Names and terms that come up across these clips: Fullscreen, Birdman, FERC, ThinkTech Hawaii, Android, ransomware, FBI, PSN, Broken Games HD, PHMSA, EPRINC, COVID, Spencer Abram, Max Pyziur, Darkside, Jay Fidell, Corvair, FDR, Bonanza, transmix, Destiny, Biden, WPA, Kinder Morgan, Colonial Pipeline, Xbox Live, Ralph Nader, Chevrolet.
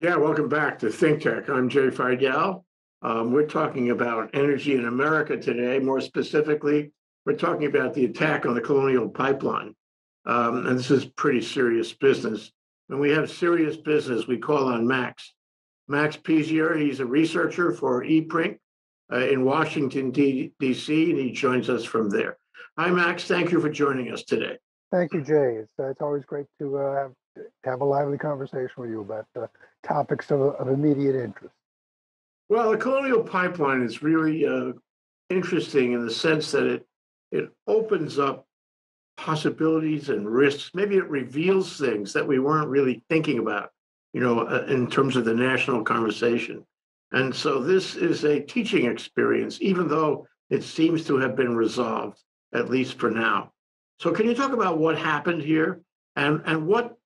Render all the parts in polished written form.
Yeah, welcome back to ThinkTech. I'm Jay Fidell. We're talking about energy in America today. More specifically, we're talking about the attack on the Colonial Pipeline. And this is pretty serious business. When we have serious business, we call on Max. Max Pyziur, he's a researcher for EPRINC in Washington, D.C., and he joins us from there. Hi, Max. Thank you for joining us today. Thank you, Jay. It's always great to have a lively conversation with you about topics of immediate interest. Well, the Colonial Pipeline is really interesting in the sense that it opens up possibilities and risks. Maybe it reveals things that we weren't really thinking about, you know, in terms of the national conversation. And so this is a teaching experience, even though it seems to have been resolved, at least for now. So can you talk about what happened here and what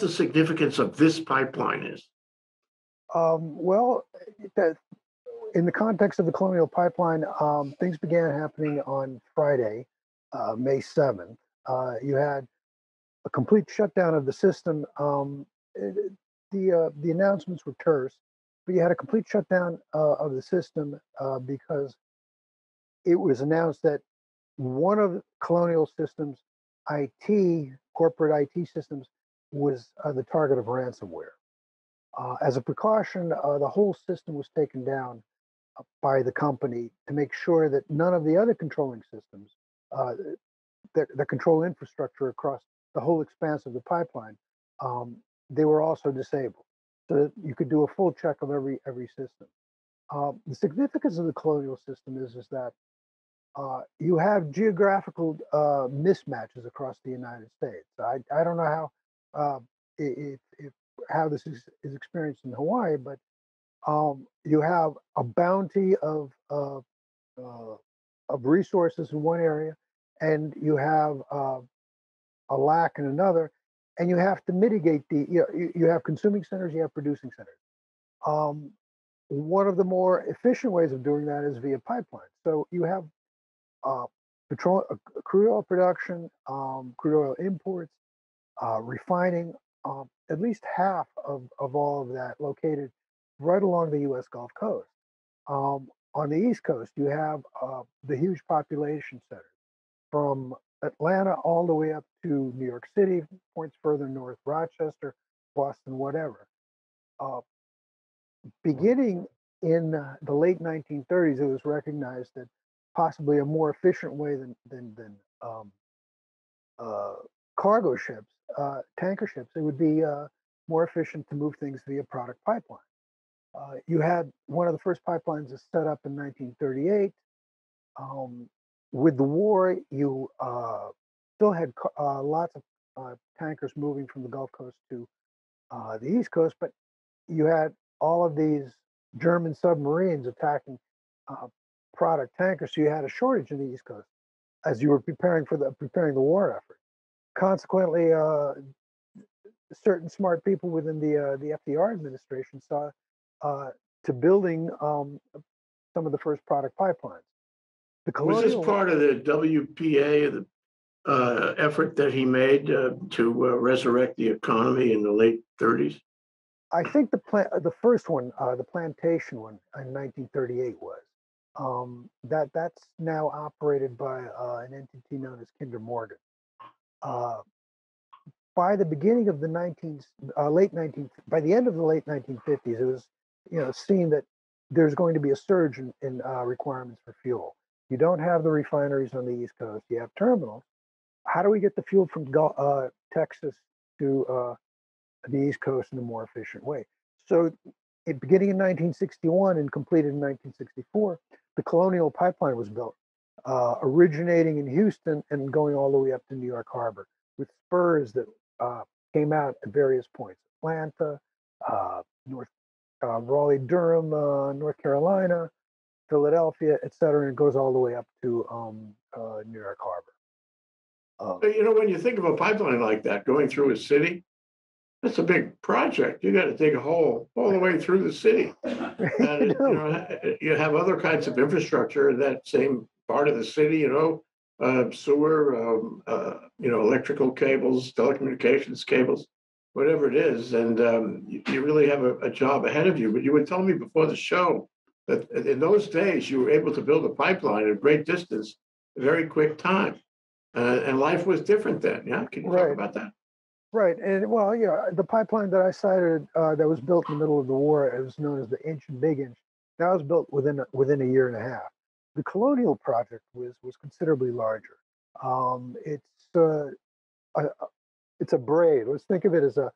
the significance of this pipeline is? Well, in the context of the Colonial Pipeline, things began happening on Friday, May 7th. You had a complete shutdown of the system. The announcements were terse, but you had a complete shutdown of the system because it was announced that one of Colonial Systems' IT, corporate IT systems, was the target of ransomware. As a precaution, the whole system was taken down by the company to make sure that none of the other controlling systems, the control infrastructure across the whole expanse of the pipeline, they were also disabled, so that you could do a full check of every system. The significance of the Colonial System is that you have geographical mismatches across the United States. I don't know how how this is experienced in Hawaii, but you have a bounty of resources in one area, and you have a lack in another, and you have to mitigate the. You have consuming centers, you have producing centers. One of the more efficient ways of doing that is via pipeline. So you have crude oil production, crude oil imports, refining, at least half of all of that located right along the U.S. Gulf Coast. On the East Coast, you have the huge population centers from Atlanta all the way up to New York City, points further north, Rochester, Boston, whatever. Beginning in the late 1930s, it was recognized that possibly a more efficient way than cargo ships, tanker ships, it would be more efficient to move things via product pipeline. You had one of the first pipelines that set up in 1938. With the war, you still had lots of tankers moving from the Gulf Coast to the East Coast, but you had all of these German submarines attacking product tankers, so you had a shortage in the East Coast as you were preparing the war effort. Consequently, certain smart people within the FDR administration saw to building some of the first product pipelines. Was this part of the WPA effort that he made to resurrect the economy in the late 30s? I think the first one, the plantation one in 1938 was. That's now operated by an entity known as Kinder Morgan. By the beginning of the by the end of the late 1950s, it was seen that there's going to be a surge in requirements for fuel. You don't have the refineries on the East Coast. You have terminals. How do we get the fuel from Texas to the East Coast in a more efficient way? So, beginning in 1961 and completed in 1964, the Colonial Pipeline was built, originating in Houston and going all the way up to New York Harbor, with spurs that came out at various points: Atlanta, Raleigh, Durham, North Carolina, Philadelphia, et cetera, and it goes all the way up to New York Harbor. When you think of a pipeline like that going through a city, that's a big project. You got to dig a hole all the way through the city. And, you have other kinds of infrastructure in that same part of the city, sewer, electrical cables, telecommunications cables. whatever it is, and you really have a job ahead of you. But you were telling me before the show that in those days you were able to build a pipeline at a great distance, a very quick time, and life was different then. Yeah, can you talk about that? Right, and well, yeah, the pipeline that I cited that was built in the middle of the war, it was known as the Inch and Big Inch. That was built within a year and a half. The Colonial project was considerably larger. It's a braid. Let's think of it as a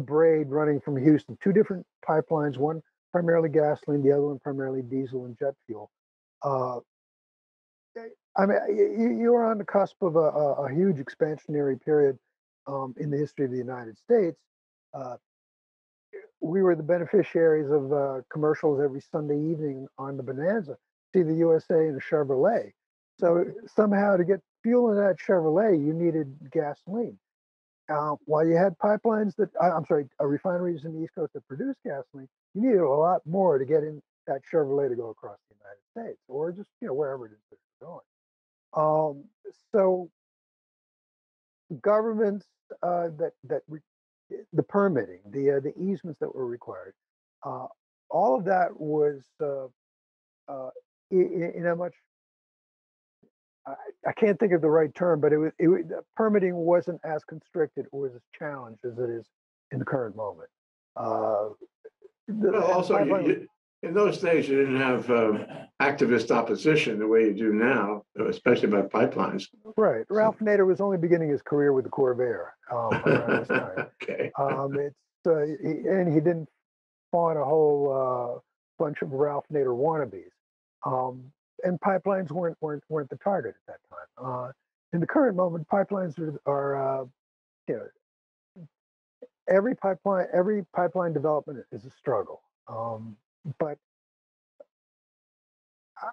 braid running from Houston. Two different pipelines, one primarily gasoline, the other one primarily diesel and jet fuel. I mean, you are on the cusp of a huge expansionary period in the history of the United States. We were the beneficiaries of commercials every Sunday evening on the Bonanza, see the USA and the Chevrolet. So somehow to get fuel in that Chevrolet, you needed gasoline. While you had pipelines that, refineries in the East Coast that produce gasoline, you needed a lot more to get in that Chevrolet to go across the United States, or just, you know, wherever it is they're going. So governments the permitting, the easements that were required, all of that was in a much, I can't think of the right term, but it was permitting wasn't as constricted or as challenged as it is in the current moment. In those days, you didn't have activist opposition the way you do now, especially about pipelines. Right. Ralph Nader was only beginning his career with the Corvair around this time. Okay. He didn't spawn a whole bunch of Ralph Nader wannabes. And pipelines weren't the target at that time. In the current moment, pipelines are every pipeline development is a struggle. But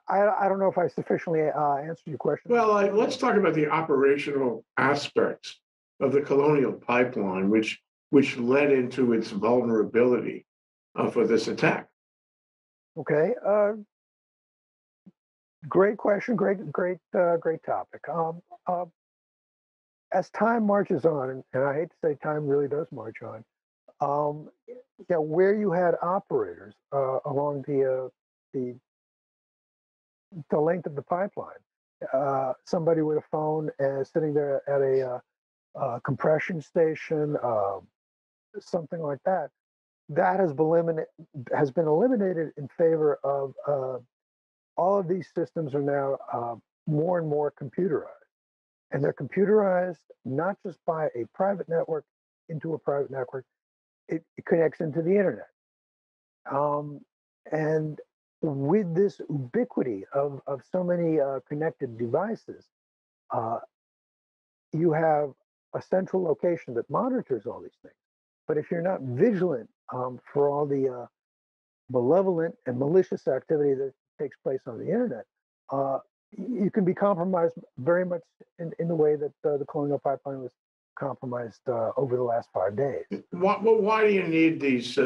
I don't know if I sufficiently answered your question. Well, let's talk about the operational aspects of the Colonial Pipeline, which led into its vulnerability for this attack. Okay. Great question. Great topic. As time marches on, and I hate to say time really does march on, where you had operators along the length of the pipeline, somebody with a phone sitting there at a compression station, something like that, that has been eliminated in favor of. All of these systems are now more and more computerized. And they're computerized not just by a private network into a private network, it connects into the internet. And with this ubiquity of so many connected devices, you have a central location that monitors all these things. But if you're not vigilant for all the malevolent and malicious activity that takes place on the internet, you can be compromised very much in the way that the Colonial Pipeline was compromised over the last 5 days. Why do you need these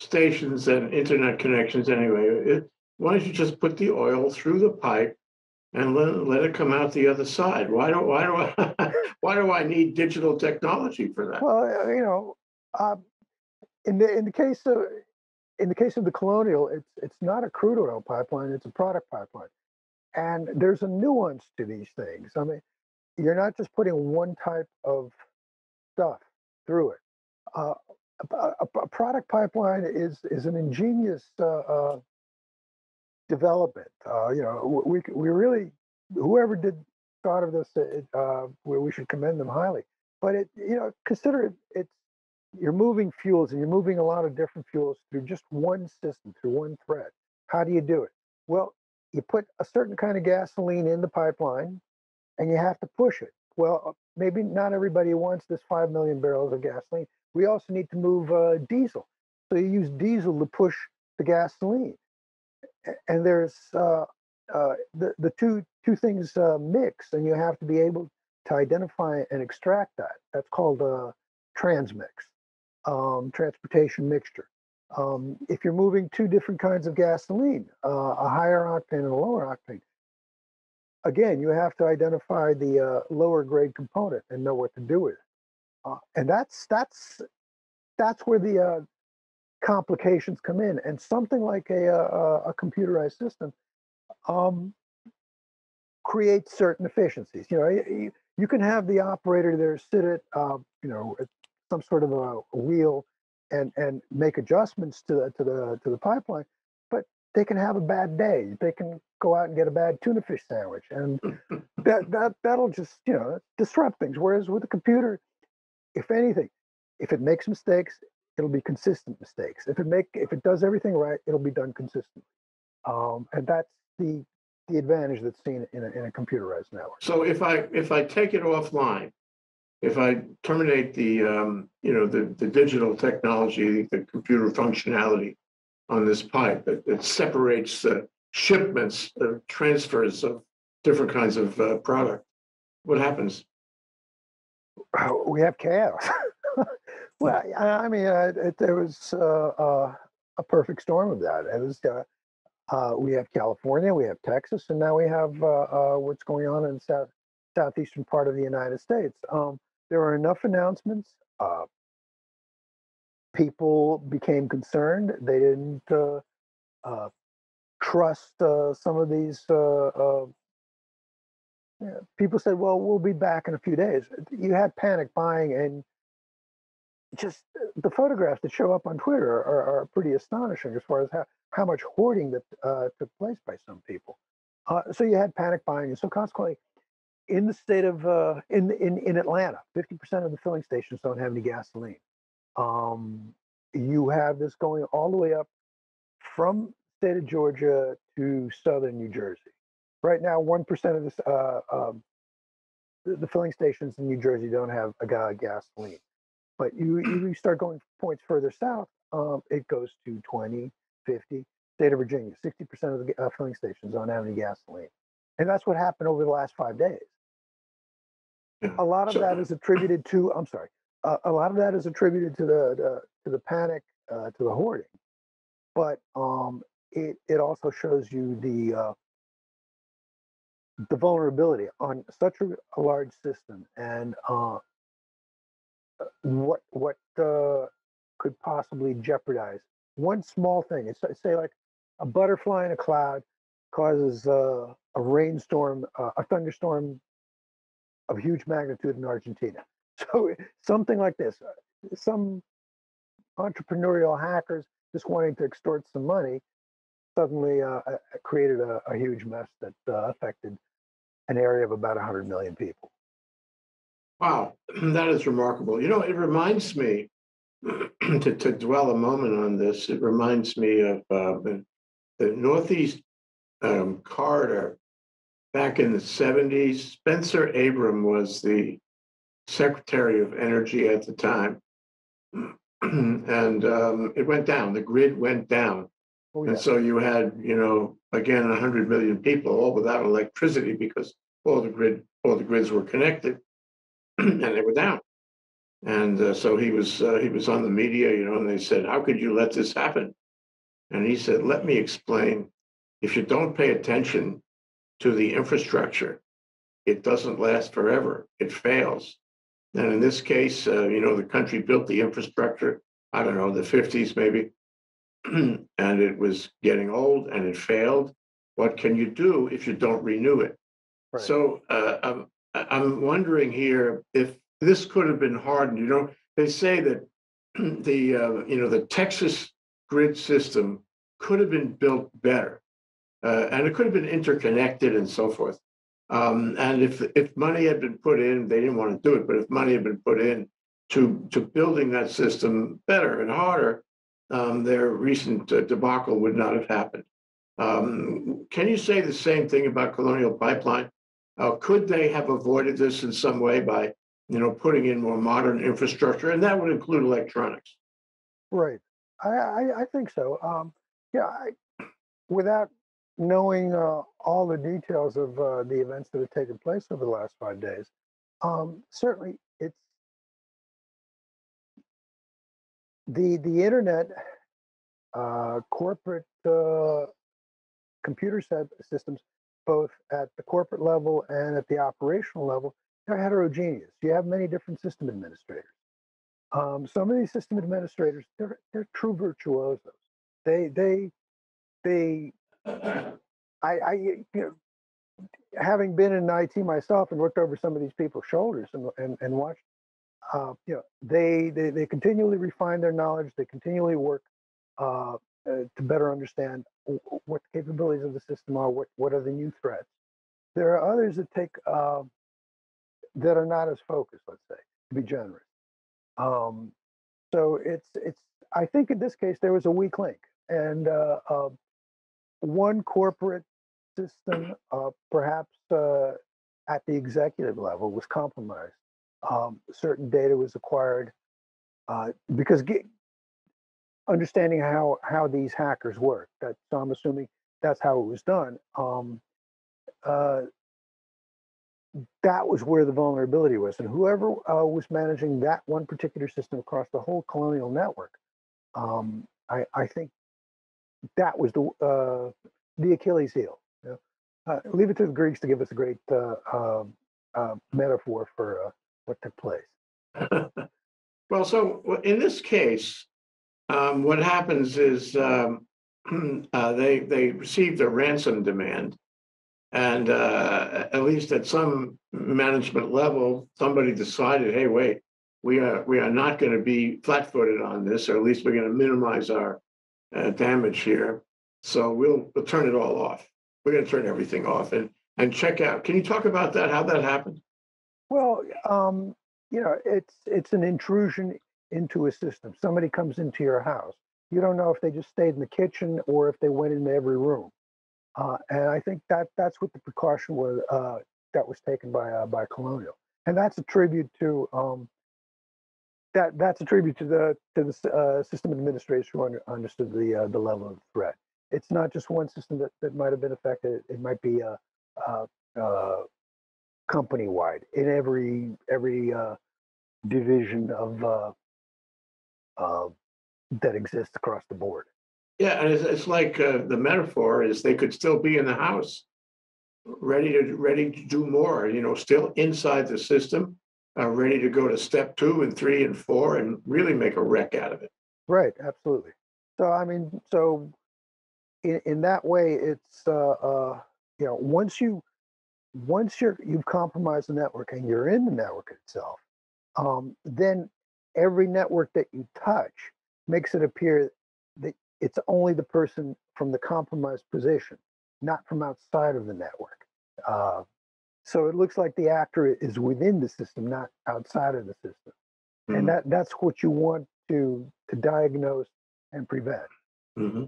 stations and internet connections anyway? Why don't you just put the oil through the pipe and let it come out the other side? Why do I need digital technology for that? Well, in the case of the Colonial, it's not a crude oil pipeline, it's a product pipeline. And there's a nuance to these things. I mean, you're not just putting one type of stuff through it. A product pipeline is an ingenious development. We really, whoever thought of this, we should commend them highly. But you're moving fuels, and you're moving a lot of different fuels through just one system, through one thread. How do you do it? Well, you put a certain kind of gasoline in the pipeline, and you have to push it. Well, maybe not everybody wants this 5 million barrels of gasoline. We also need to move diesel. So you use diesel to push the gasoline. And there's the two things mix, and you have to be able to identify and extract that. That's called transmix. Transportation mixture. If you're moving two different kinds of gasoline, a higher octane and a lower octane, again, you have to identify the lower grade component and know what to do with it. And that's that's where the complications come in. And something like a computerized system creates certain efficiencies. You know, you can have the operator there sit at you know, at some sort of a wheel and make adjustments to the pipeline, but they can have a bad day. They can go out and get a bad tuna fish sandwich, and that'll just, you know, disrupt things. Whereas with a computer, if anything, if it makes mistakes, it'll be consistent mistakes. If it does everything right, it'll be done consistently. And that's the advantage that's seen in a computerized network. So if I take it offline, if I terminate the you know, the digital technology, the computer functionality on this pipe, it separates shipments, transfers of different kinds of product. What happens? We have chaos. Well, I mean, there was a perfect storm of that. It was, we have California, we have Texas, and now we have what's going on in the southeastern part of the United States. There are enough announcements. People became concerned. They didn't trust some of these. People said, "Well, we'll be back in a few days." You had panic buying, and just the photographs that show up on Twitter are pretty astonishing as far as how much hoarding that took place by some people. So you had panic buying, and so consequently, in the state of in Atlanta, 50% of the filling stations don't have any gasoline. You have this going all the way up from the state of Georgia to southern New Jersey. Right now, 1% of this, the filling stations in New Jersey don't have a gasoline. But you start going points further south, it goes to 20, 50. State of Virginia, 60% of the filling stations don't have any gasoline. And that's what happened over the last 5 days. A lot of that is attributed to, I'm sorry, a lot of that is attributed to the panic, to the hoarding. But it also shows you the vulnerability on such a large system, and what could possibly jeopardize one small thing. It's say like a butterfly in a cloud causes a rainstorm, a thunderstorm of huge magnitude in Argentina. So something like this, some entrepreneurial hackers just wanting to extort some money suddenly created a huge mess that affected an area of about 100 million people. Wow, that is remarkable. You know, it reminds me, to dwell a moment on this, it reminds me of the Northeast corridor back in the 70s. Spencer Abram was the Secretary of Energy at the time. And it went down, the grid went down. Oh, yeah. And so you had, you know, again, 100 million people all without electricity because all the grids were connected. And they were down, and so he was on the media, you know, and they said, "How could you let this happen?" And he said, "Let me explain. If you don't pay attention to the infrastructure, it doesn't last forever. It fails." And in this case, you know, the country built the infrastructure. I don't know, the 50s maybe, and it was getting old, and it failed. What can you do if you don't renew it? Right. So I'm wondering here if this could have been hardened. You know, they say that the you know, the Texas grid system could have been built better, and it could have been interconnected and so forth. And if money had been put in, they didn't want to do it, but if money had been put in to building that system better and harder, their recent debacle would not have happened. Can you say the same thing about Colonial Pipeline? Could they have avoided this in some way by, you know, putting in more modern infrastructure? And that would include electronics. Right. I think so. Yeah, without knowing all the details of the events that have taken place over the last 5 days, certainly it's the internet, corporate computer systems, both at the corporate level and at the operational level, they're heterogeneous. You have many different system administrators. Some of these system administrators, they're true virtuosos. I you know, having been in IT myself and looked over some of these people's shoulders and watched, you know, they continually refine their knowledge. They continually work to better understand what the capabilities of the system are. What are the new threats? There are others that take that are not as focused. Let's say, to be generous. So it's. I think in this case there was a weak link, and one corporate system, perhaps at the executive level, was compromised. Certain data was acquired because understanding how these hackers work. So I'm assuming that's how it was done. That was where the vulnerability was, and whoever was managing that one particular system across the whole Colonial network, I think that was the Achilles heel. You know? Leave it to the Greeks to give us a great metaphor for what took place. Well, so in this case, what happens is they received a ransom demand. And at least at some management level, somebody decided, hey, wait, we are not going to be flat-footed on this, or at least we're going to minimize our damage here. So we'll turn it all off. We're going to turn everything off and check out. Can you talk about that? How that happened? Well, you know, it's an intrusion into a system. Somebody comes into your house. You don't know if they just stayed in the kitchen or if they went into every room. And I think that's what the precaution was that was taken by Colonial, and that's a tribute to that's a tribute to the system administrators who understood the level of threat. It's not just one system that might have been affected; it might be company wide in every division of that exists across the board. Yeah, and it's like the metaphor is they could still be in the house, ready to do more. You know, still inside the system, ready to go to step 2 and 3 and 4, and really make a wreck out of it. Right, absolutely. So I mean, so in that way, it's you know, once you've compromised the network and you're in the network itself, then every network that you touch makes it appear that it's only the person from the compromised position, not from outside of the network. So it looks like the actor is within the system, not outside of the system. Mm-hmm. And that's what you want to diagnose and prevent. Mm-hmm.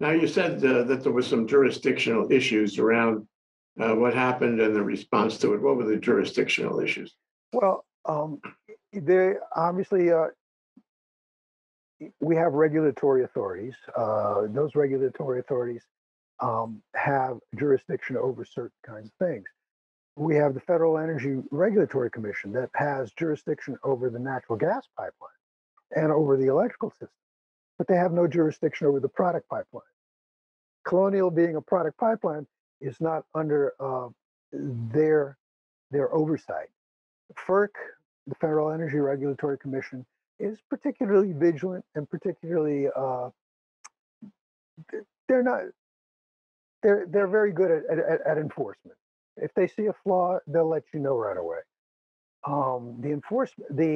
Now, you said that there was some jurisdictional issues around what happened and the response to it. What were the jurisdictional issues? Well, there obviously... we have regulatory authorities. Those regulatory authorities have jurisdiction over certain kinds of things. We have the Federal Energy Regulatory Commission that has jurisdiction over the natural gas pipeline and over the electrical system, but they have no jurisdiction over the product pipeline. Colonial, being a product pipeline, is not under their oversight. FERC, the Federal Energy Regulatory Commission, is particularly vigilant and particularly they're very good at enforcement. If they see a flaw, they'll let you know right away. The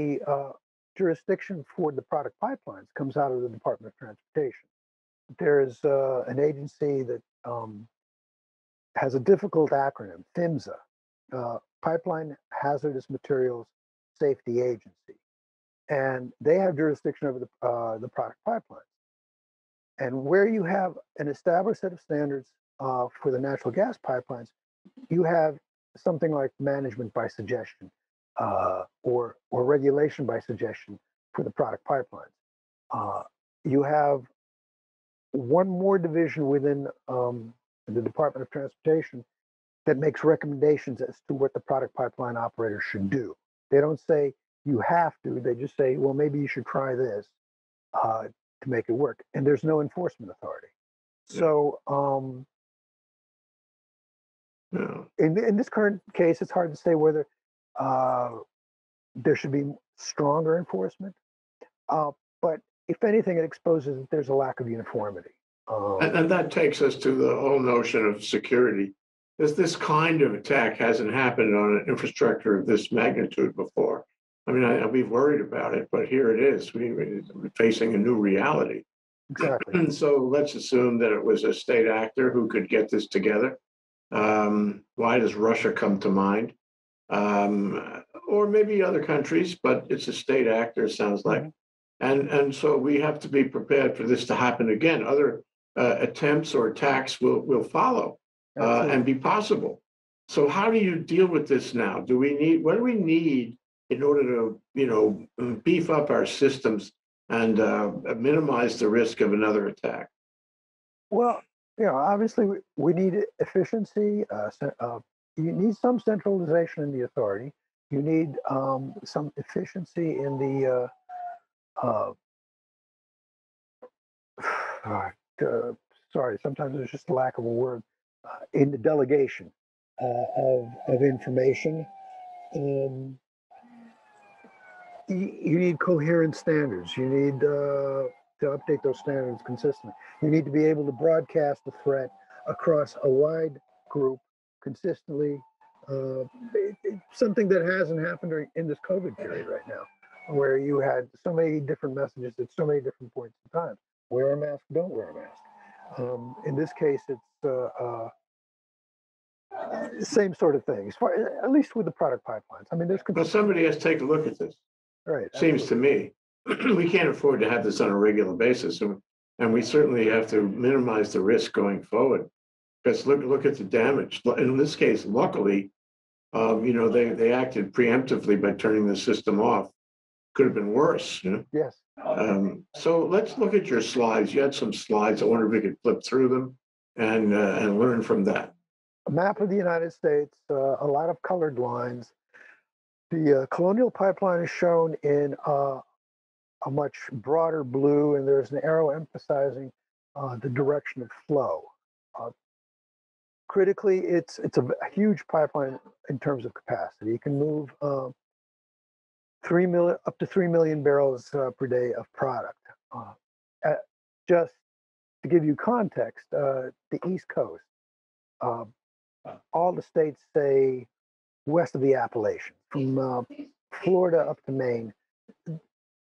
jurisdiction for the product pipelines comes out of the Department of Transportation. There's an agency that has a difficult acronym, PHMSA, Pipeline Hazardous Materials Safety Agency. And they have jurisdiction over the product pipelines. And where you have an established set of standards for the natural gas pipelines, you have something like management by suggestion or regulation by suggestion for the product pipelines. You have one more division within the Department of Transportation that makes recommendations as to what the product pipeline operator should do. They don't say, you have to, they just say, well, maybe you should try this to make it work. And there's no enforcement authority. Yeah. So in this current case, it's hard to say whether there should be stronger enforcement But if anything, it exposes that there's a lack of uniformity. And that takes us to the whole notion of security. This kind of attack hasn't happened on an infrastructure of this magnitude before. I mean, we've worried about it, but here it is. We're facing a new reality. Exactly. And so let's assume that it was a state actor who could get this together. Why does Russia come to mind? Or maybe other countries, but it's a state actor, it sounds like. And so we have to be prepared for this to happen again. Other attempts or attacks will follow and be possible. So how do you deal with this now? What do we need in order to, beef up our systems and minimize the risk of another attack? Well, obviously we need efficiency. You need some centralization in the authority. You need some efficiency in the sometimes there's just a lack of a word, in the delegation of information. You need coherent standards. You need to update those standards consistently. You need to be able to broadcast the threat across a wide group consistently. It's something that hasn't happened in this COVID period right now, where you had so many different messages at so many different points in time. Wear a mask, don't wear a mask. In this case, it's same sort of thing, at least with the product pipelines. I mean, there's... Well, somebody has to take a look at this. Right. Seems to me. We can't afford to have this on a regular basis, and we certainly have to minimize the risk going forward. Because look at the damage. In this case, luckily, they acted preemptively by turning the system off. Could have been worse. Yes. So let's look at your slides. You had some slides. I wonder if we could flip through them and learn from that. A map of the United States, a lot of colored lines. The Colonial Pipeline is shown in a much broader blue, and there's an arrow emphasizing the direction of flow. Critically, it's a huge pipeline in terms of capacity. It can move up to 3 million barrels per day of product. Just to give you context, the East Coast, all the states say west of the Appalachians, from Florida up to Maine,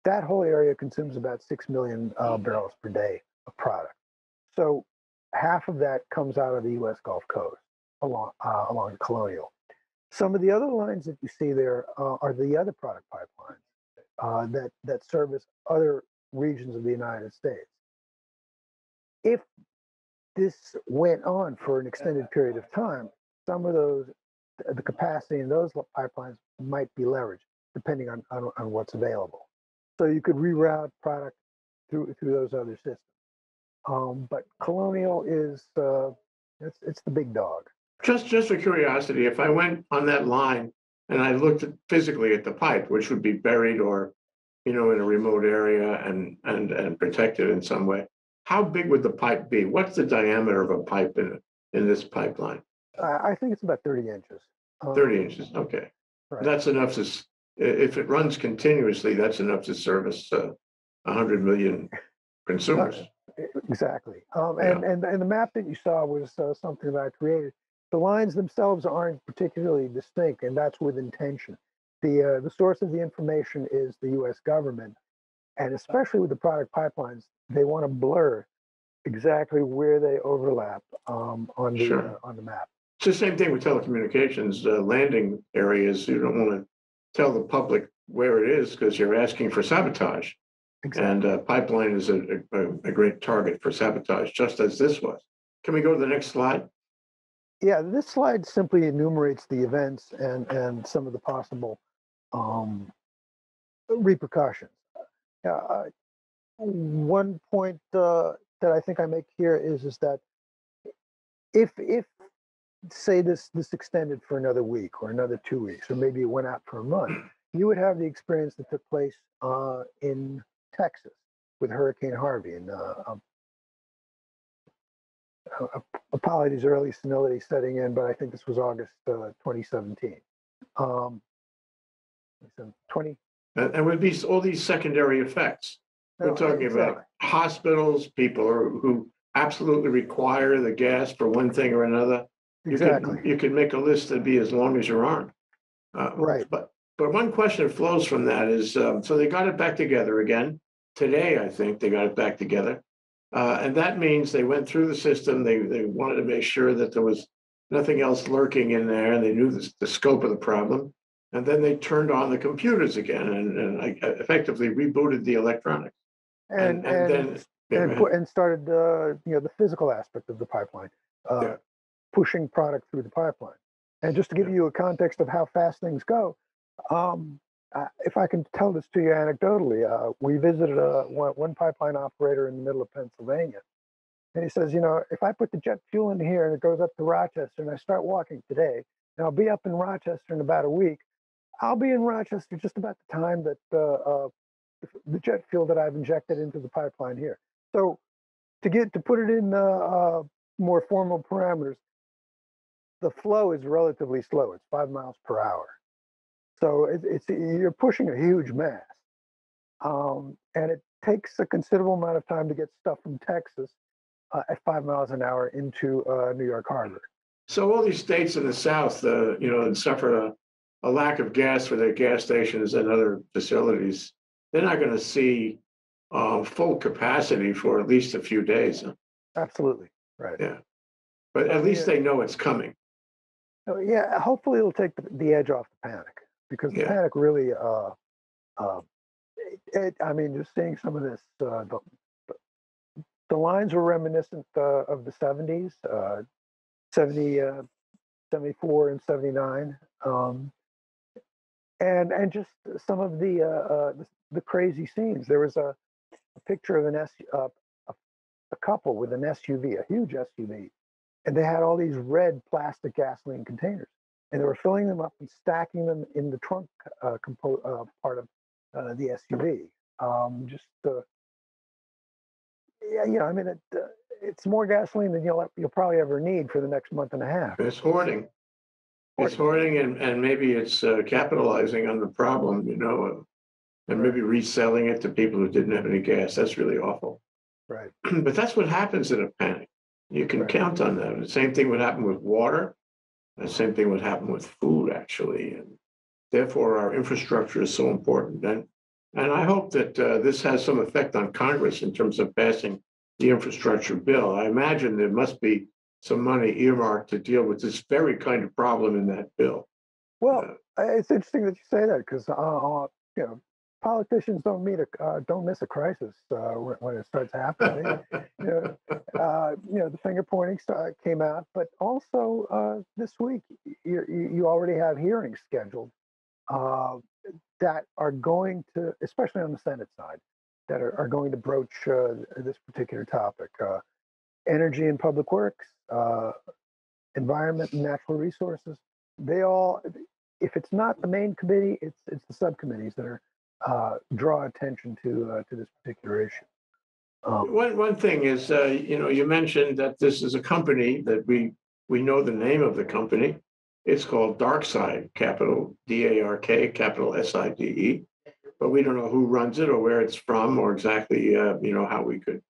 that whole area consumes about 6 million barrels per day of product. So half of that comes out of the U.S. Gulf Coast along the Colonial. Some of the other lines that you see there are the other product pipelines that service other regions of the United States. If this went on for an extended period of time, some of those, the capacity in those pipelines might be leveraged, depending on what's available. So you could reroute product through those other systems. But Colonial is it's the big dog. Just for curiosity, if I went on that line and I looked physically at the pipe, which would be buried or in a remote area and protected in some way, how big would the pipe be? What's the diameter of a pipe in this pipeline? I think it's about 30 inches. 30 inches, okay. Right. That's enough to, if it runs continuously, that's enough to service 100 million consumers. Exactly. And the map that you saw was something that I created. The lines themselves aren't particularly distinct, and that's with intention. The source of the information is the U.S. government, and especially with the product pipelines, they want to blur exactly where they overlap on the map. It's the same thing with telecommunications landing areas. You don't want to tell the public where it is because you're asking for sabotage. Exactly. And pipeline is a great target for sabotage, just as this was. Can we go to the next slide? Yeah, this slide simply enumerates the events and some of the possible repercussions. One point that I think I make here is that if say this extended for another week or another 2 weeks, or maybe it went out for a month, you would have the experience that took place in Texas with Hurricane Harvey and apologies, early senility setting in, but I think this was August 2017. And with these, all these secondary effects, we're talking about hospitals, people who absolutely require the gas for one thing or another. You can make a list that'd be as long as your arm. But one question that flows from that is, so they got it back together again. Today, I think they got it back together. And that means they went through the system. They wanted to make sure that there was nothing else lurking in there, and they knew the scope of the problem. And then they turned on the computers again and effectively rebooted the electronics. And then started the physical aspect of the pipeline, pushing product through the pipeline. And just to give you a context of how fast things go, if I can tell this to you anecdotally, we visited one pipeline operator in the middle of Pennsylvania. And he says, you know, if I put the jet fuel in here and it goes up to Rochester and I start walking today, and I'll be up in Rochester in about a week, I'll be in Rochester just about the time that the jet fuel that I've injected into the pipeline here. So to put it in more formal parameters, the flow is relatively slow. It's 5 miles per hour. So you're pushing a huge mass. And it takes a considerable amount of time to get stuff from Texas at 5 miles an hour into New York Harbor. So all these states in the South, suffered a lack of gas for their gas stations and other facilities. They're not going to see full capacity for at least a few days. Huh? Absolutely. Right. Yeah. But at least they know it's coming. So, yeah. Hopefully it'll take the edge off the panic, because the panic really, I mean, just seeing some of this, the lines were reminiscent of the 70s. 74 and 79, and just some of the crazy scenes. There was a picture of a couple with an SUV, a huge SUV, and they had all these red plastic gasoline containers, and they were filling them up and stacking them in the trunk part of the SUV. It's more gasoline than you'll probably ever need for the next month and a half. It's hoarding. It's hoarding, and maybe it's capitalizing on the problem, and maybe reselling it to people who didn't have any gas. That's really awful. Right. But that's what happens in a panic. You can count on that. The same thing would happen with water. The same thing would happen with food, actually. And therefore, our infrastructure is so important. And I hope that this has some effect on Congress in terms of passing the infrastructure bill. I imagine there must be some money earmarked to deal with this very kind of problem in that bill. Well, it's interesting that you say that, because politicians don't miss a crisis when it starts happening. The finger pointing came out, but also this week you already have hearings scheduled that are going to, especially on the Senate side, that are going to broach this particular topic. Energy and public works, environment and natural resources, they all, if it's not the main committee, it's the subcommittees that are draw attention to this particular issue. One thing is, you mentioned that this is a company that we know the name of the company. It's called Darkside, capital D-A-R-K, capital S-I-D-E. But we don't know who runs it or where it's from or exactly, how we could,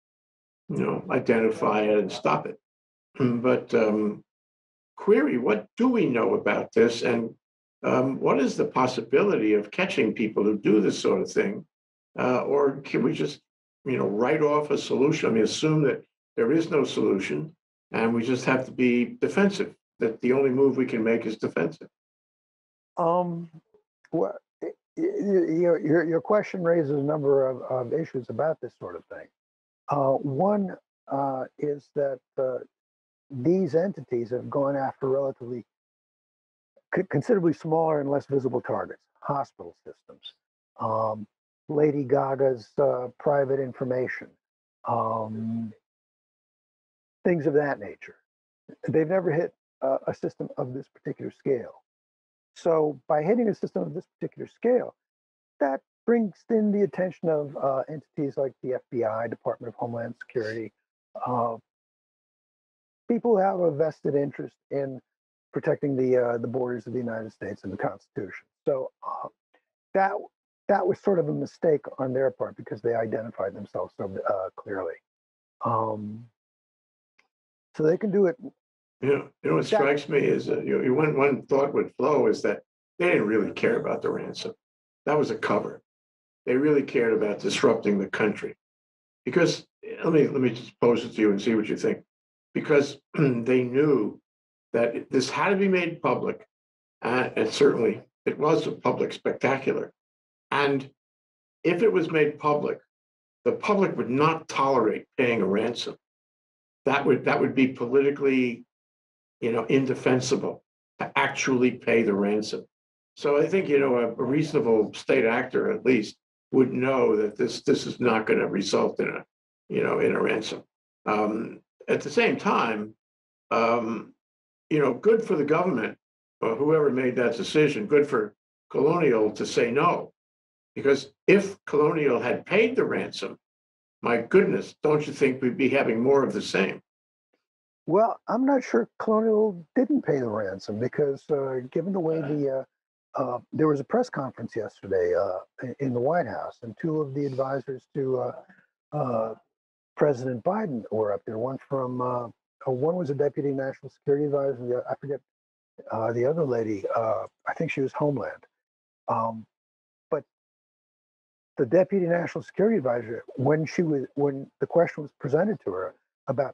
identify it and stop it. But query, what do we know about this? And what is the possibility of catching people who do this sort of thing? Or can we just, write off a solution? I mean, assume that there is no solution and we just have to be defensive, that the only move we can make is defensive. What? Your question raises a number of issues about this sort of thing. One is that these entities have gone after relatively considerably smaller and less visible targets, hospital systems, Lady Gaga's private information, things of that nature. They've never hit a system of this particular scale. So by hitting a system of this particular scale, that brings in the attention of entities like the FBI, Department of Homeland Security, people who have a vested interest in protecting the borders of the United States and the Constitution. So that that was sort of a mistake on their part because they identified themselves so clearly. So they can do it. You know what strikes me is one thought would flow is that they didn't really care about the ransom. That was a cover. They really cared about disrupting the country, because let me just pose it to you and see what you think. Because they knew that this had to be made public, and certainly it was a public spectacular. And if it was made public, the public would not tolerate paying a ransom. That would be politically, indefensible to actually pay the ransom. So I think a reasonable state actor at least would know that this is not going to result in a ransom. At the same time, good for the government or whoever made that decision. Good for Colonial to say no, because if Colonial had paid the ransom, my goodness, don't you think we'd be having more of the same? Well, I'm not sure Colonial didn't pay the ransom, because given the way there was a press conference yesterday in the White House, and two of the advisors to President Biden were up there. One from one was a deputy national security advisor. I forget the other lady. I think she was Homeland. But the deputy national security advisor, when the question was presented to her about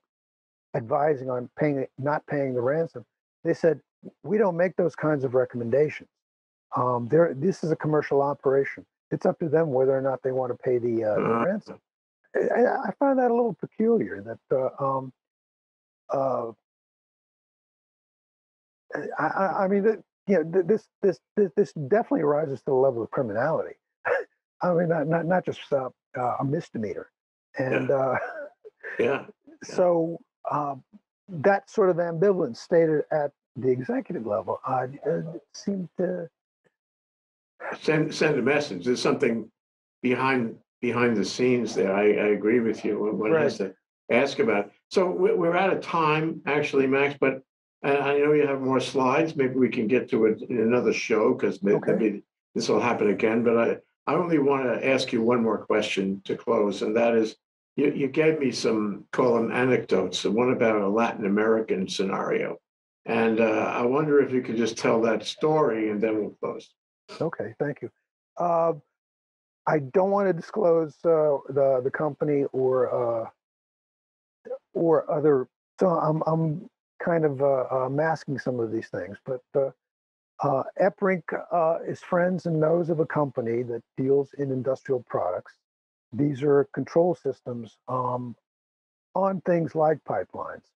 advising on not paying the ransom, they said, "We don't make those kinds of recommendations. This is a commercial operation. It's up to them whether or not they want to pay the ransom." I find that a little peculiar. That this definitely rises to the level of criminality. I mean, not just a misdemeanor, and So that sort of ambivalence stated at the executive level seemed to send a message. There's something behind the scenes there. I agree with you. One has to ask about it. So we're out of time, actually, Max. But I know you have more slides. Maybe we can get to it in another show, because maybe this will happen again. But I only want to ask you one more question to close, and that is, you gave me some, call them anecdotes, and one about a Latin American scenario. And I wonder if you could just tell that story, and then we'll close. Okay, thank you. I don't want to disclose the company or other. So I'm kind of masking some of these things. But EPRINC is friends and knows of a company that deals in industrial products. These are control systems on things like pipelines,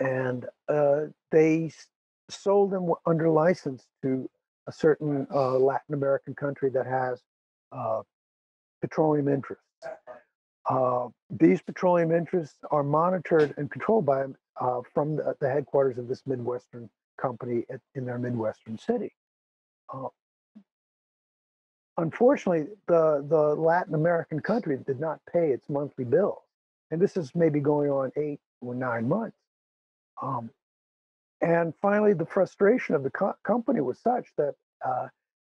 and they sold them under license to a certain Latin American country that has petroleum interests. These petroleum interests are monitored and controlled by from the headquarters of this Midwestern company in their Midwestern city. Unfortunately, the Latin American country did not pay its monthly bill, and this is maybe going on 8 or 9 months. And finally, the frustration of the company was such that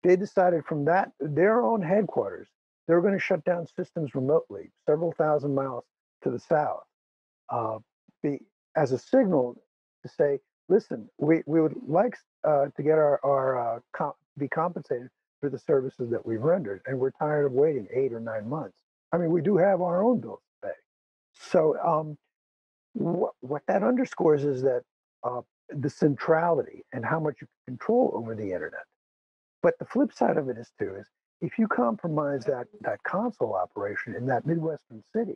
they decided from their own headquarters, they were going to shut down systems remotely, several thousand miles to the south, as a signal to say, listen, we would like to get be compensated for the services that we've rendered, and we're tired of waiting 8 or 9 months. I mean, we do have our own bills to pay. So what that underscores is that the centrality and how much you can control over the internet. But the flip side of it is too, is if you compromise that console operation in that Midwestern city,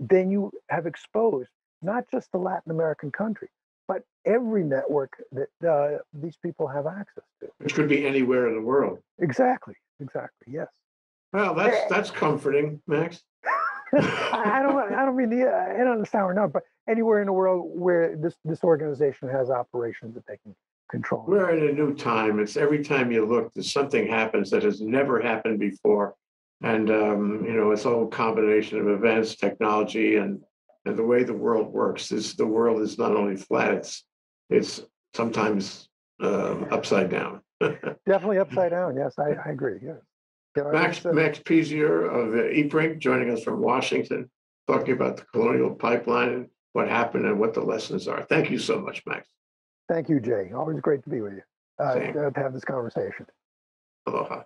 then you have exposed not just the Latin American country, but every network that these people have access to. Which could be anywhere in the world. Exactly, yes. Well, that's comforting, Max. I don't mean the I don't understand or not, but anywhere in the world where this organization has operations that they can control. We're in a new time. It's every time you look, there's something happens that has never happened before, and it's a whole combination of events, technology, and the way the world works. The world is not only flat; it's sometimes upside down. Definitely upside down. Yes, I agree. Yes. Max Pyziur of EPRINC joining us from Washington, talking about the Colonial Pipeline, what happened and what the lessons are. Thank you so much, Max. Thank you, Jay. Always great to be with you, to have this conversation. Aloha.